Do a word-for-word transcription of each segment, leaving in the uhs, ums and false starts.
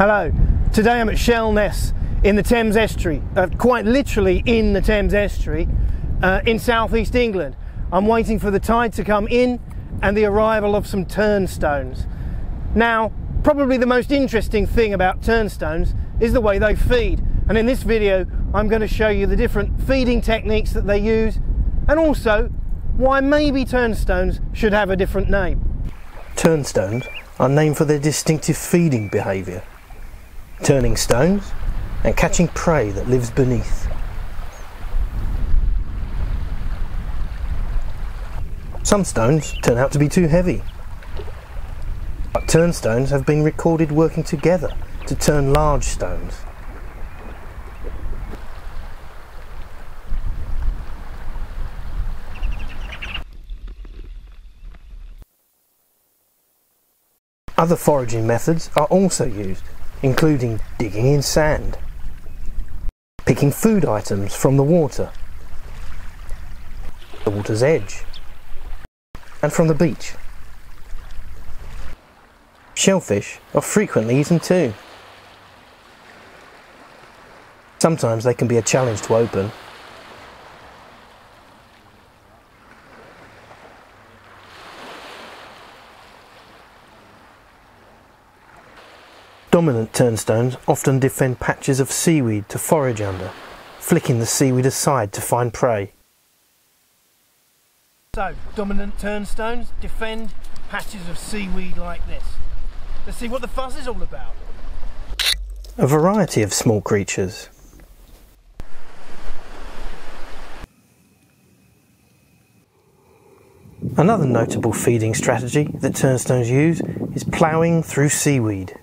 Hello, today I'm at Shell Ness in the Thames estuary, uh, quite literally in the Thames estuary uh, in southeast England. I'm waiting for the tide to come in and the arrival of some turnstones. Now, probably the most interesting thing about turnstones is the way they feed, and in this video I'm going to show you the different feeding techniques that they use and also why maybe turnstones should have a different name. Turnstones are named for their distinctive feeding behaviour, turning stones and catching prey that lives beneath. Some stones turn out to be too heavy, but turnstones have been recorded working together to turn large stones. Other foraging methods are also used, including digging in sand, picking food items from the water, the water's edge, and from the beach. Shellfish are frequently eaten too. Sometimes they can be a challenge to open. Dominant turnstones often defend patches of seaweed to forage under, flicking the seaweed aside to find prey. So, dominant turnstones defend patches of seaweed like this. Let's see what the fuss is all about. A variety of small creatures. Another notable feeding strategy that turnstones use is ploughing through seaweed.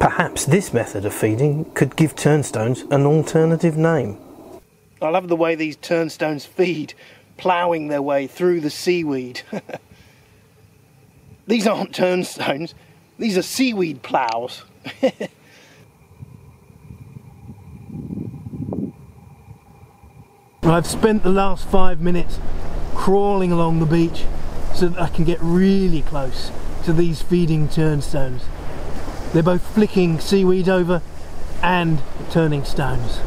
Perhaps this method of feeding could give turnstones an alternative name. I love the way these turnstones feed, ploughing their way through the seaweed. These aren't turnstones, these are seaweed ploughs. I've spent the last five minutes crawling along the beach so that I can get really close to these feeding turnstones. They're both flicking seaweed over and turning stones.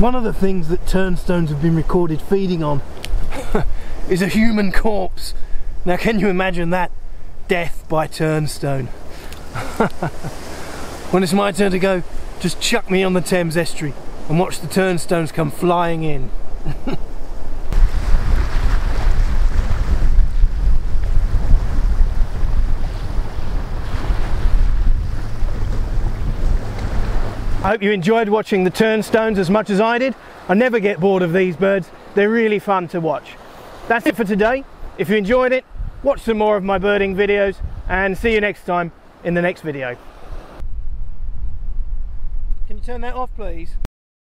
One of the things that turnstones have been recorded feeding on is a human corpse. Now, can you imagine that? Death by turnstone. When it's my turn to go, just chuck me on the Thames estuary and watch the turnstones come flying in. I hope you enjoyed watching the turnstones as much as I did. I never get bored of these birds. They're really fun to watch. That's it for today. If you enjoyed it, watch some more of my birding videos, and see you next time in the next video. Can you turn that off, please?